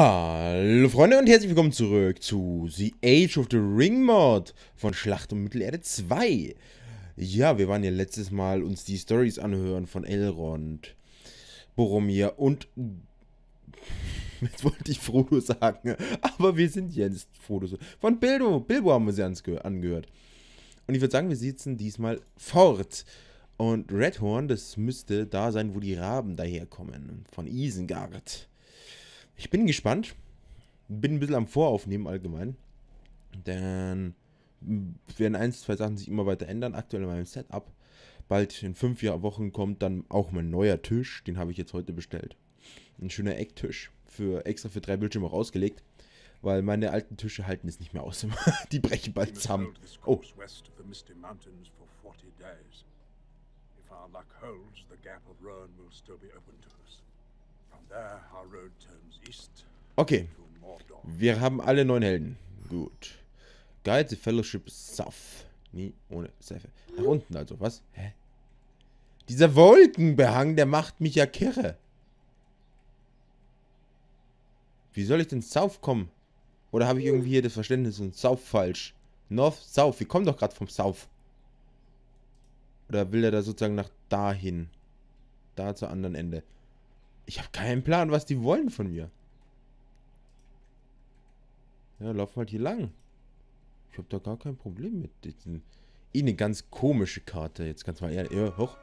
Hallo Freunde und herzlich willkommen zurück zu The Age of the Ring Mod von Schlacht um Mittelerde 2. Ja, wir waren ja letztes Mal uns die Stories anhören von Elrond, Boromir und... Jetzt wollte ich Frodo sagen, aber wir sind jetzt Frodo. Von Bilbo haben wir sie angehört. Und ich würde sagen, wir sitzen diesmal fort. Und Redhorn, das müsste da sein, wo die Raben daherkommen, von Isengard. Ich bin gespannt. Bin ein bisschen am Voraufnehmen allgemein. Denn werden zwei Sachen sich immer weiter ändern. Aktuell in meinem Setup. Bald in 5 Wochen kommt dann auch mein neuer Tisch. Den habe ich jetzt heute bestellt. Ein schöner Ecktisch. Extra für 3 Bildschirme auch ausgelegt. Weil meine alten Tische halten es nicht mehr aus. Die brechen bald zusammen. Oh. Okay, wir haben alle 9 Helden. Gut. Guide the Fellowship South. Nie ohne Seife. Nach unten also, was? Hä? Dieser Wolkenbehang, der macht mich ja kirre. Wie soll ich denn South kommen? Oder habe ich irgendwie hier das Verständnis und South falsch? North, South, wir kommen doch gerade vom South. Oder will er da sozusagen nach dahin? Da zur anderen Ende. Ich habe keinen Plan, was die wollen von mir. Ja, laufen halt hier lang. Ich habe da gar kein Problem mit. Eh, eine ganz komische Karte. Jetzt ganz mal ehrlich. Ja, hoch.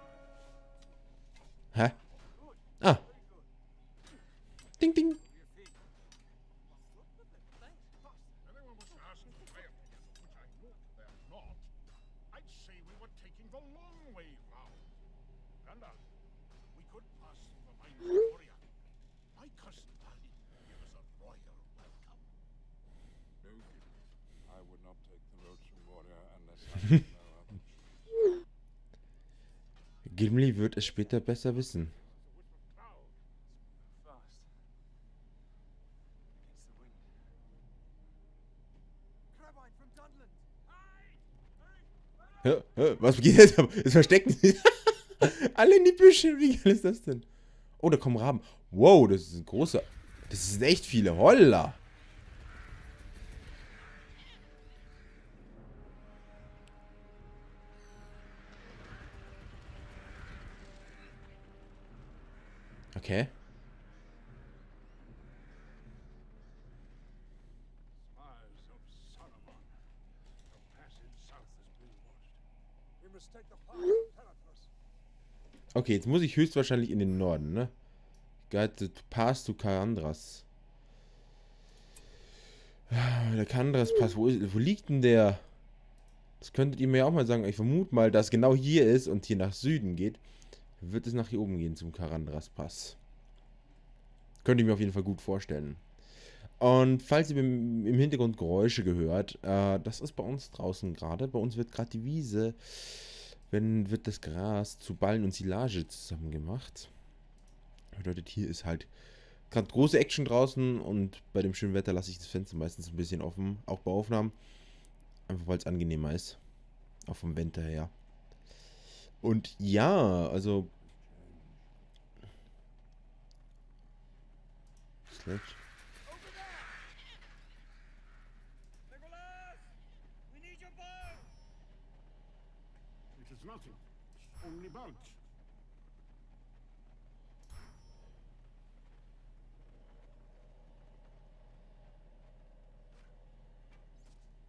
Hä? Ah. Ding, ding. Gimli wird es später besser wissen. Was geht jetzt? Es verstecken sie alle in die Büsche. Wie geil ist das denn? Oh, da kommen Raben. Wow, das ist ein großer. Das sind echt viele. Holla. Okay. Okay, jetzt muss ich höchstwahrscheinlich in den Norden, ne? Guide Pass to Caradhras. Der Caradhras Pass, wo liegt denn der? Das könntet ihr mir ja auch mal sagen. Ich vermute mal, dass genau hier ist und hier nach Süden geht. Wird es nach hier oben gehen zum Caradhras Pass. Könnte ich mir auf jeden Fall gut vorstellen. Und falls ihr im Hintergrund Geräusche gehört, das ist bei uns draußen gerade. Bei uns wird gerade die Wiese, wird das Gras zu Ballen und Silage zusammen gemacht. Bedeutet, hier ist halt gerade große Action draußen und bei dem schönen Wetter lasse ich das Fenster meistens ein bisschen offen, auch bei Aufnahmen. Einfach weil es angenehmer ist. Auch vom Winter her. Und ja, also... Schlecht.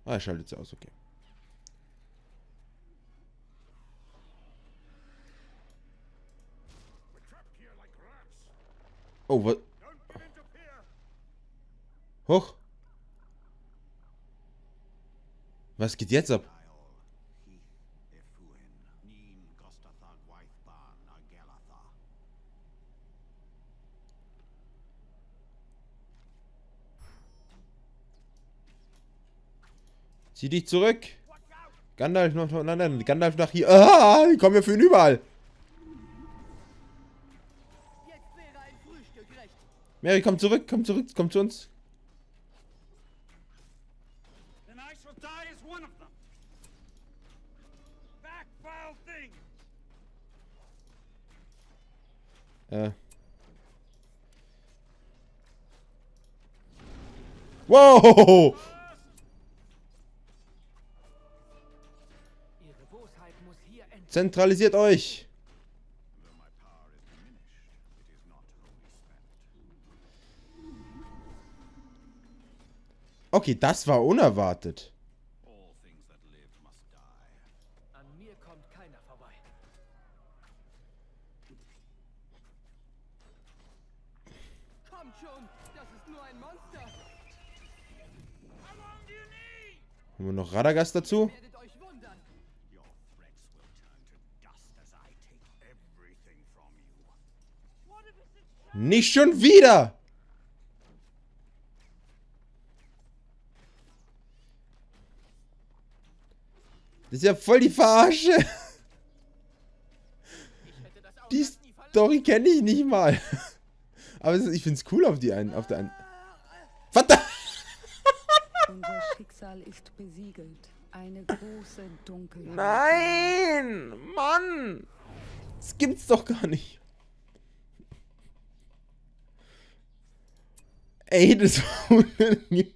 Ah, er schaltet sie aus, okay. Oh, was? Hoch! Was geht jetzt ab? Zieh dich zurück! Gandalf noch nein, Gandalf nach hier. Ah, die kommen ja für ihn überall! Mary, komm zurück, komm zu uns. Wow! Zentralisiert euch! Okay, das war unerwartet. An mir kommt keiner vorbei. Kommt schon, das ist nur ein Monster. Haben wir noch Radagast dazu? Nicht schon wieder! Das ist ja voll die Verarsche. Die Story kenne ich nicht mal. Aber ich finde es cool auf die einen. Auf der einen. Verdammt! Unser Schicksal ist besiegelt. Eine große Dunkelheit. Nein! Mann! Das gibt's doch gar nicht. Ey, das war unangenehm.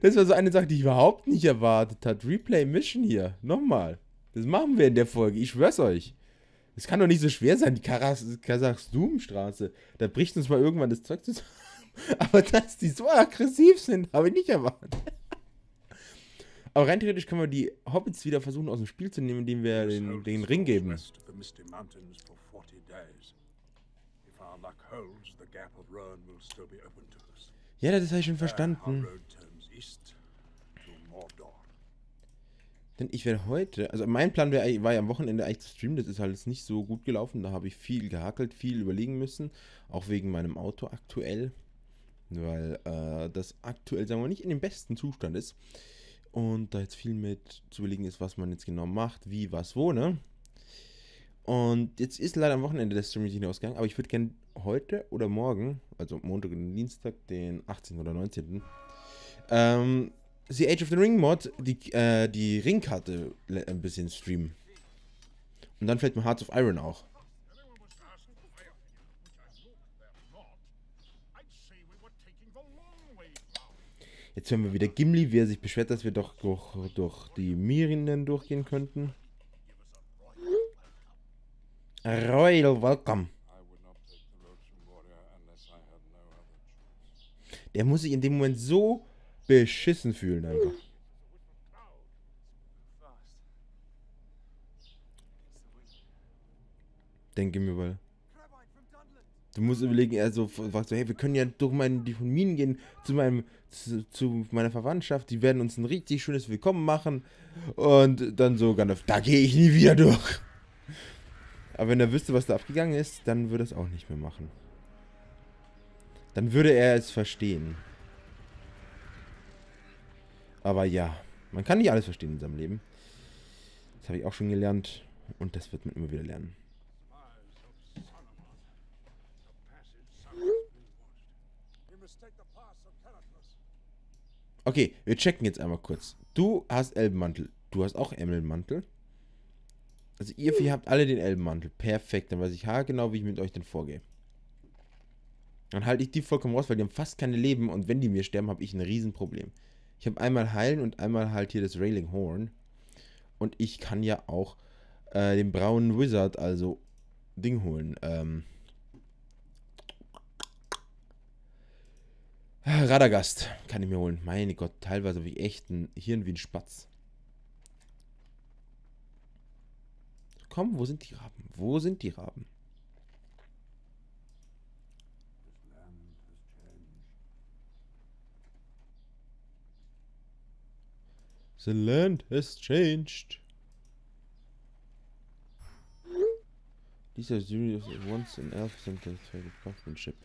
Das war so eine Sache, die ich überhaupt nicht erwartet hat. Replay Mission hier. Nochmal. Das machen wir in der Folge. Ich schwör's euch. Das kann doch nicht so schwer sein. Die Kasachstumstraße. Da bricht uns mal irgendwann das Zeug zusammen. Aber dass die so aggressiv sind, habe ich nicht erwartet. Aber rein theoretisch können wir die Hobbits wieder versuchen aus dem Spiel zu nehmen, indem wir den Ring geben. Ja, das habe ich schon verstanden. Denn ich werde heute, also mein Plan war ja am Wochenende eigentlich zu streamen, das ist halt jetzt nicht so gut gelaufen, da habe ich viel gehackelt, viel überlegen müssen, auch wegen meinem Auto aktuell, weil das aktuell, sagen wir mal, nicht in dem besten Zustand ist und da jetzt viel mit zu überlegen ist, was man jetzt genau macht, wie, was, wo, ne? Und jetzt ist leider am Wochenende der Stream nicht hinausgegangen, aber ich würde gerne heute oder morgen, also Montag und Dienstag, den 18. oder 19., The Age of the Ring Mod, die Ringkarte ein bisschen streamen. Und dann vielleicht mal Hearts of Iron auch. Jetzt hören wir wieder Gimli, wie er sich beschwert, dass wir doch durch die Mirinden durchgehen könnten. Royal Welcome. Der muss sich in dem Moment so beschissen fühlen einfach. Denke mir mal. Du musst überlegen, also fragst du, hey, wir können ja durch die von Minen gehen zu meiner Verwandtschaft, die werden uns ein richtig schönes Willkommen machen und dann so Gandalf, da gehe ich nie wieder durch. Aber wenn er wüsste, was da abgegangen ist, dann würde er es auch nicht mehr machen. Dann würde er es verstehen. Aber ja, man kann nicht alles verstehen in seinem Leben. Das habe ich auch schon gelernt und das wird man immer wieder lernen. Okay, wir checken jetzt einmal kurz. Du hast Elbenmantel. Du hast auch Elbenmantel. Also ihr vier habt alle den Elbenmantel. Perfekt, dann weiß ich haargenau, wie ich mit euch denn vorgehe. Dann halte ich die vollkommen raus, weil die haben fast keine Leben und wenn die mir sterben, habe ich ein Riesenproblem. Ich habe einmal Heilen und einmal halt hier das Railing Horn. Und ich kann ja auch den braunen Wizard, also Ding holen. Radagast kann ich mir holen. Meine Gott, teilweise habe ich echt ein Hirn wie ein Spatz. Komm, wo sind die Raben? Wo sind die Raben? The land has changed. These are serious once an elf sentence for the craftsmanship.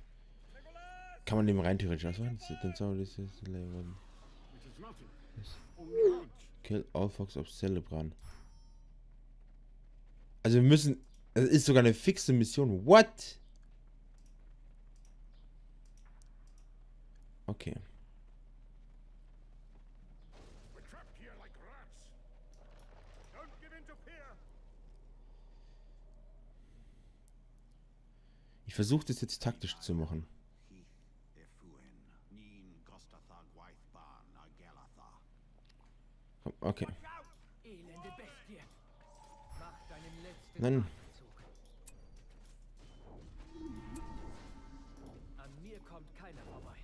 Kann man dem rein theoretisch auswählen? Then so this is the one. Kill all fox of Celebran. Also wir müssen... Das ist sogar eine fixe Mission. What? Okay. Ich versuche das jetzt taktisch zu machen. Okay. Nein. An mir kommt keiner vorbei.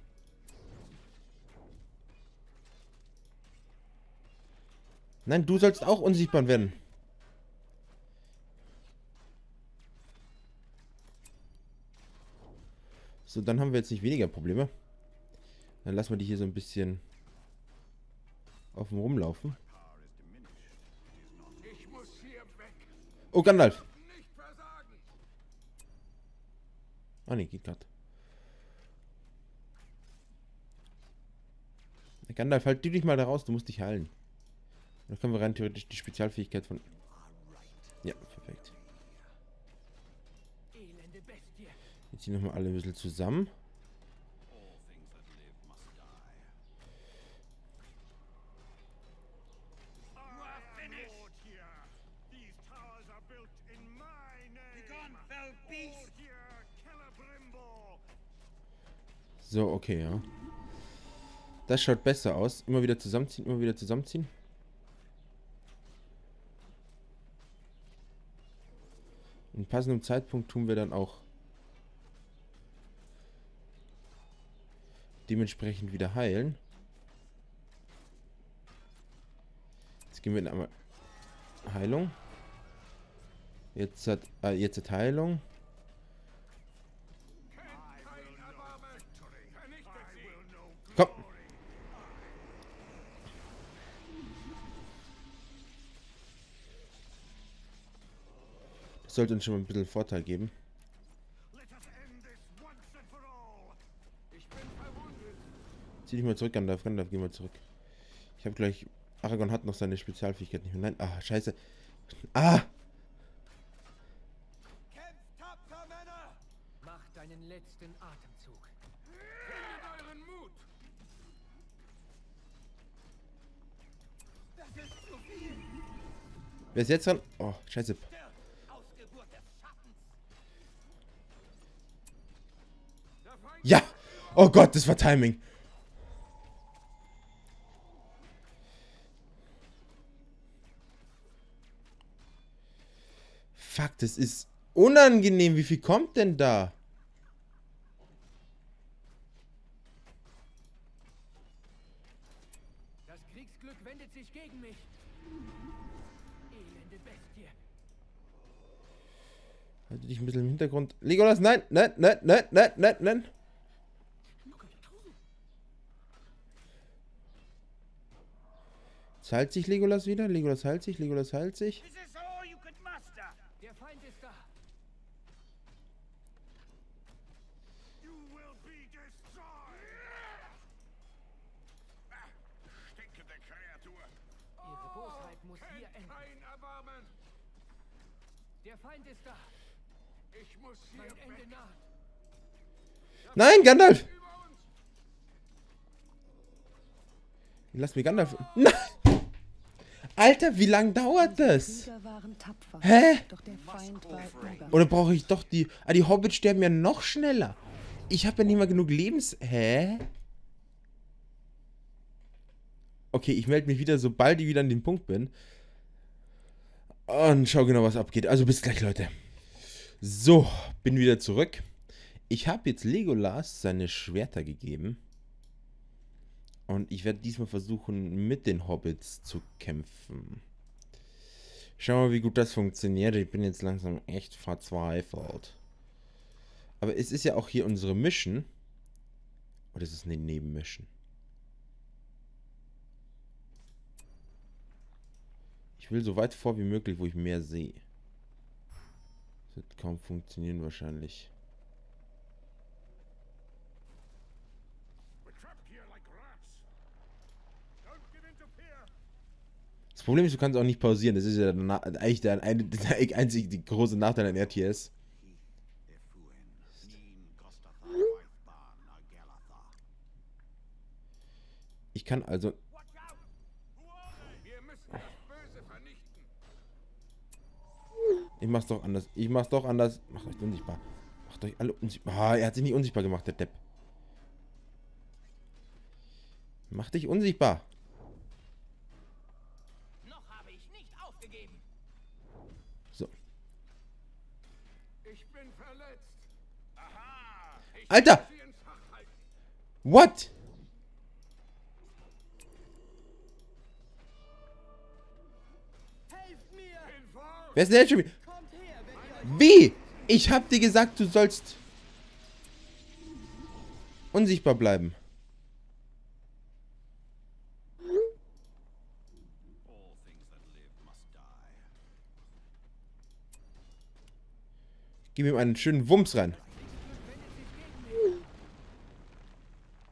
Nein, du sollst auch unsichtbar werden. So, dann haben wir jetzt nicht weniger Probleme. Dann lassen wir die hier so ein bisschen auf dem Rumlaufen. Oh, Gandalf! Ah, ne, geht grad. Gandalf, halt du dich mal da raus, du musst dich heilen. Dann können wir rein theoretisch die Spezialfähigkeit von... Ja, perfekt. Jetzt ziehen nochmal alle ein bisschen zusammen. So, okay, ja. Das schaut besser aus. Immer wieder zusammenziehen, immer wieder zusammenziehen. Und passendem Zeitpunkt tun wir dann auch dementsprechend wieder heilen. Jetzt gehen wir in einmal Heilung. Jetzt hat Heilung. Komm! Das sollte uns schon mal ein bisschen Vorteil geben. Zieh dich mal zurück, Gandalf. Gandalf, geh mal zurück. Ich habe gleich... Aragorn hat noch seine Spezialfähigkeit nicht mehr. Nein, ah, scheiße. Ah! Macht deinen letzten Atemzug. Findet euren Mut! Das ist zu viel. Wer ist jetzt dran? Oh, scheiße. Ja! Oh Gott, das war Timing. Fuck, das ist unangenehm. Wie viel kommt denn da? Das Kriegsglück wendet sich gegen mich. Elende Bestie. Halte dich ein bisschen im Hintergrund. Legolas, nein, nein, nein, nein, nein, nein, nein. Heilt sich Legolas wieder? Legolas heilt sich, Legolas heilt sich. Der Feind ist da. Stecke der Kreatur. Ihre Bosheit muss hier enden. Der Feind ist da. Ich muss hier Ende naht. Nein, Gandalf! Lass mir Gandalf. Nein! Alter, wie lang dauert das? Hä? Oder brauche ich doch die... Ah, die Hobbits sterben ja noch schneller. Ich habe ja nicht mal genug Lebens... Hä? Okay, ich melde mich wieder, sobald ich wieder an dem Punkt bin. Und schau genau, was abgeht. Also bis gleich, Leute. So, bin wieder zurück. Ich habe jetzt Legolas seine Schwerter gegeben. Und ich werde diesmal versuchen, mit den Hobbits zu kämpfen. Schauen wir mal, wie gut das funktioniert. Ich bin jetzt langsam echt verzweifelt. Aber es ist ja auch hier unsere Mission. Oder ist es eine Nebenmission? Ich will so weit vor wie möglich, wo ich mehr sehe. Das wird kaum funktionieren wahrscheinlich. Das Problem ist, du kannst auch nicht pausieren. Das ist ja eigentlich der einzige große Nachteil an RTS. Ich kann also... Ich mach's doch anders. Ich mach's doch anders. Macht euch unsichtbar. Macht euch alle unsichtbar. Ah, er hat sich nicht unsichtbar gemacht, der Depp. Mach dich unsichtbar. Alter! What? Wer ist denn jetzt schon wieder? Wie? Ich hab dir gesagt, du sollst unsichtbar bleiben. Gib ihm einen schönen Wumms rein.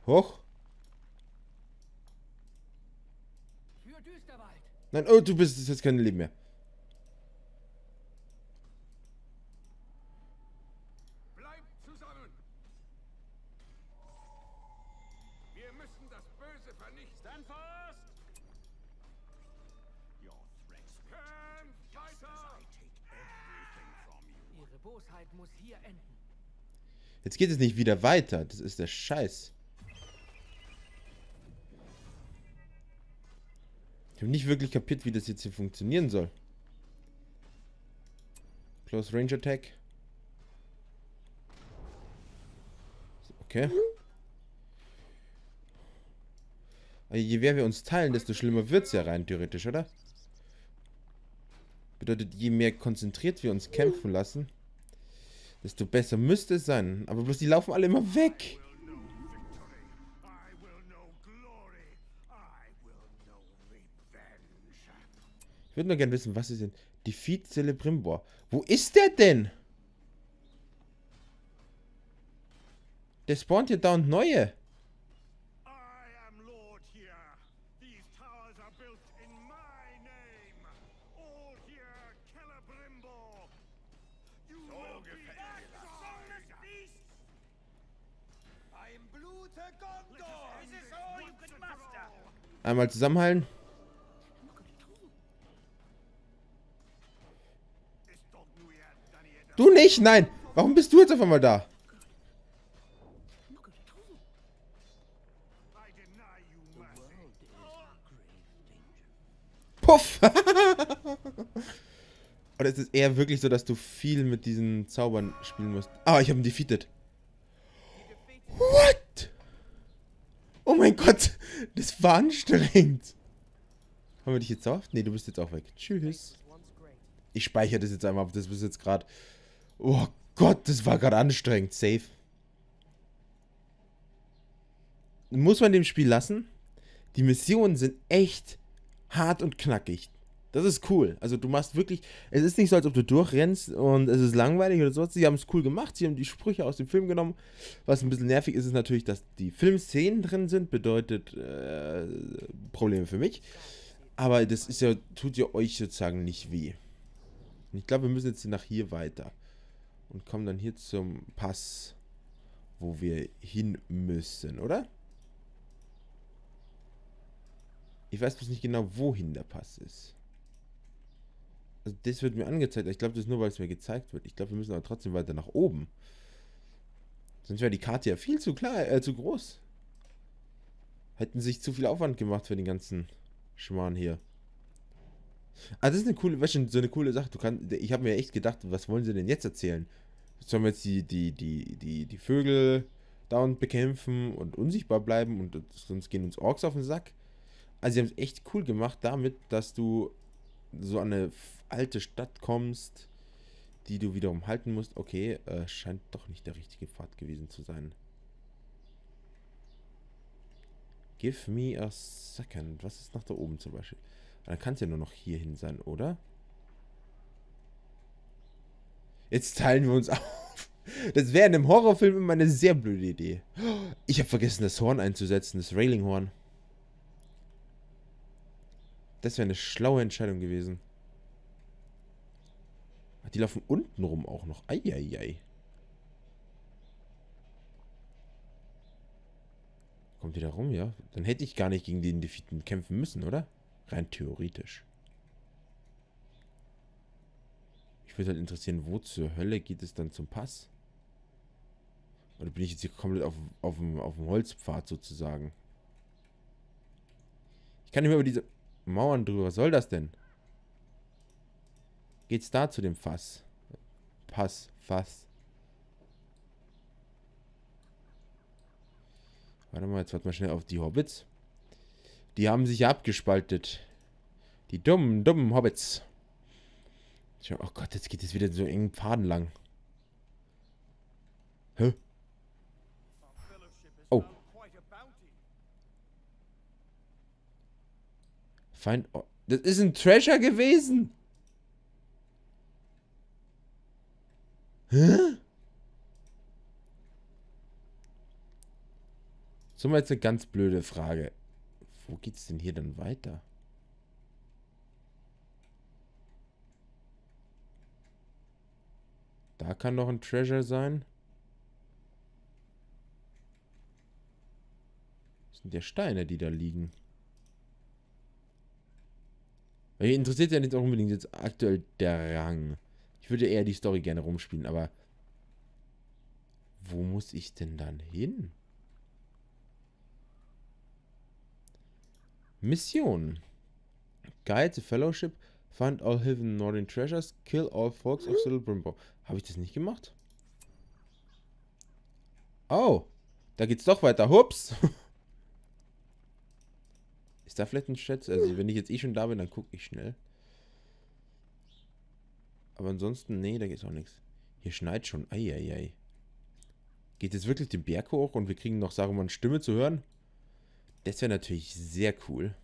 Hoch. Nein, oh, du bist jetzt kein Leben mehr. Jetzt geht es nicht wieder weiter. Das ist der Scheiß. Ich habe nicht wirklich kapiert, wie das jetzt hier funktionieren soll. Close Range Attack. Okay. Je mehr wir uns teilen, desto schlimmer wird es ja rein theoretisch, oder? Bedeutet, je mehr konzentriert wir uns kämpfen lassen, desto besser müsste es sein. Aber bloß die laufen alle immer weg. Ich würde nur gerne wissen, was ist denn? Defeat Celebrimbor. Wo ist der denn? Der spawnt hier dauernd neue. Einmal zusammenhalten. Du nicht, nein. Warum bist du jetzt auf einmal da? Puff. Oder ist es eher wirklich so, dass du viel mit diesen Zaubern spielen musst? Ah, ich habe ihn defeated. What? Oh mein Gott, das war anstrengend. Haben wir dich jetzt auf? Ne, du bist jetzt auch weg. Tschüss. Ich speichere das jetzt einmal, das ist jetzt gerade... Oh Gott, das war gerade anstrengend. Safe. Muss man dem Spiel lassen? Die Missionen sind echt hart und knackig. Das ist cool. Also du machst wirklich... Es ist nicht so, als ob du durchrennst und es ist langweilig oder sowas. Sie haben es cool gemacht. Sie haben die Sprüche aus dem Film genommen. Was ein bisschen nervig ist, ist natürlich, dass die Filmszenen drin sind. Bedeutet Probleme für mich. Aber das ist ja, tut ja euch sozusagen nicht weh. Und ich glaube, wir müssen jetzt nach hier weiter. Und kommen dann hier zum Pass, wo wir hin müssen, oder? Ich weiß bloß nicht genau, wohin der Pass ist. Also das wird mir angezeigt. Ich glaube, das ist nur, weil es mir gezeigt wird. Ich glaube, wir müssen aber trotzdem weiter nach oben. Sonst wäre die Karte ja viel zu klar, zu groß. Hätten sich zu viel Aufwand gemacht für den ganzen Schmarrn hier. Ah, das ist eine coole, weißt du, so eine coole Sache. Ich habe mir echt gedacht, was wollen sie denn jetzt erzählen? Sollen wir jetzt die Vögel dauernd bekämpfen und unsichtbar bleiben und sonst gehen uns Orks auf den Sack? Also sie haben es echt cool gemacht damit, dass du so an eine alte Stadt kommst, die du wiederum halten musst. Okay, scheint doch nicht der richtige Pfad gewesen zu sein. Give me a second. Was ist nach da oben zum Beispiel? Dann kann es ja nur noch hier hin sein, oder? Jetzt teilen wir uns auf. Das wäre in einem Horrorfilm immer eine sehr blöde Idee. Ich habe vergessen, das Horn einzusetzen, das Railinghorn. Das wäre eine schlaue Entscheidung gewesen. Ach, die laufen unten rum auch noch. Eieiei. Kommt die da rum, ja? Dann hätte ich gar nicht gegen den Defeaten kämpfen müssen, oder? Rein theoretisch. Ich würde halt interessieren, wo zur Hölle geht es dann zum Pass? Oder bin ich jetzt hier komplett auf dem Holzpfad sozusagen? Ich kann nicht mehr über diese... Mauern drüber. Was soll das denn? Geht's da zu dem Fass? Pass. Warte mal, jetzt warten wir schnell auf die Hobbits. Die haben sich ja abgespaltet. Die dummen Hobbits. Oh Gott, jetzt geht es wieder so engen Pfaden lang. Hä? Oh. Feind. Oh. Das ist ein Treasure gewesen. Hä? So, mal jetzt eine ganz blöde Frage. Wo geht's denn hier dann weiter? Da kann noch ein Treasure sein. Das sind ja Steine, die da liegen. Mich interessiert ja nicht auch unbedingt jetzt aktuell der Rang. Ich würde eher die Story gerne rumspielen, aber... Wo muss ich denn dann hin? Mission. Guide the Fellowship. Find all hidden northern treasures. Kill all folks of Celebrimbor. Habe ich das nicht gemacht? Oh. Da geht's doch weiter. Hups. Ist da vielleicht ein Schätz? Also wenn ich jetzt eh schon da bin, dann gucke ich schnell. Aber ansonsten, nee, da geht's auch nichts. Hier schneit schon. Eieiei. Geht jetzt wirklich den Berg hoch und wir kriegen noch Sarumans Stimme zu hören? Das wäre natürlich sehr cool.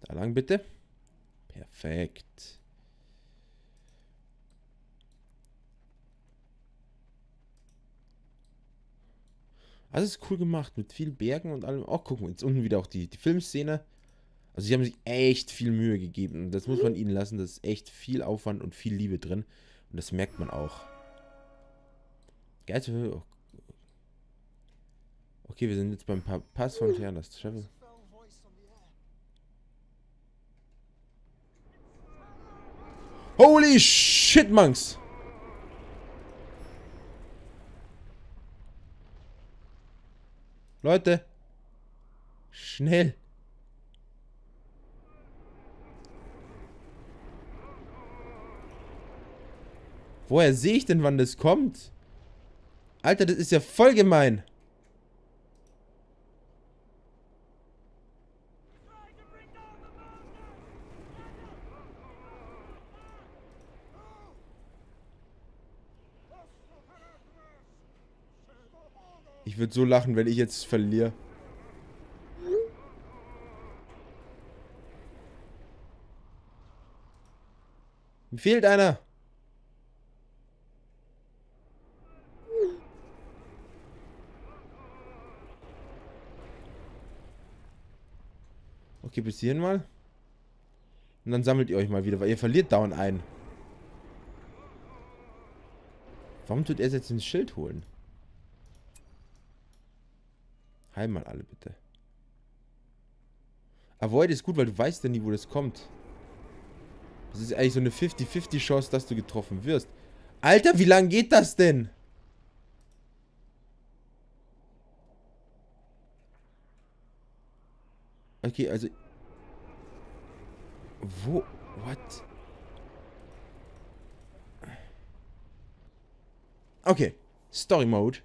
Da lang bitte. Perfekt. Alles ist cool gemacht mit vielen Bergen und allem. Oh, guck mal, jetzt unten wieder auch die Filmszene. Also sie haben sich echt viel Mühe gegeben. Das muss man ihnen lassen. Das ist echt viel Aufwand und viel Liebe drin. Und das merkt man auch. Geil. Okay, wir sind jetzt beim Pass von Caradhras. Holy shit, Monks! Leute! Schnell! Woher sehe ich denn, wann das kommt? Alter, das ist ja voll gemein. Ich würde so lachen, wenn ich jetzt verliere. Mir fehlt einer. Okay, bis hierhin mal. Und dann sammelt ihr euch mal wieder, weil ihr verliert dauernd einen. Warum tut er jetzt ins Schild holen? Heil mal alle, bitte. Avoid ist gut, weil du weißt ja nie, wo das kommt. Das ist eigentlich so eine 50-50 Chance, dass du getroffen wirst. Alter, wie lange geht das denn? Okay, also... Wo? What? Okay. Story Mode.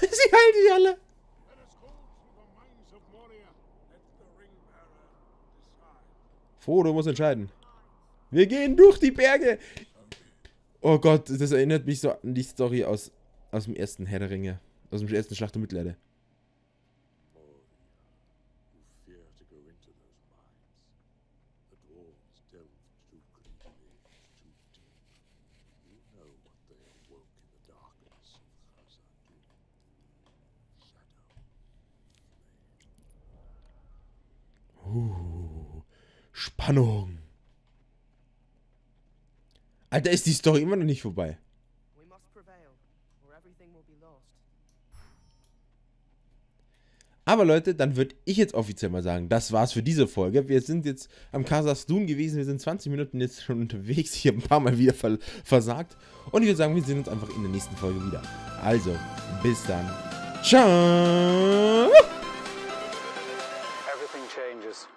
Sie halten sich alle. Frodo muss entscheiden. Wir gehen durch die Berge. Oh Gott, das erinnert mich so an die Story aus dem ersten Herr der Ringe. Aus dem ersten Schlacht um Mittelerde. Spannung. Alter, ist die Story immer noch nicht vorbei. Aber Leute, dann würde ich jetzt offiziell mal sagen, das war's für diese Folge. Wir sind jetzt am Kasachstan gewesen, wir sind 20 Minuten jetzt schon unterwegs. Ich habe ein paar Mal wieder versagt. Und ich würde sagen, wir sehen uns einfach in der nächsten Folge wieder. Also, bis dann. Ciao! Everything changes.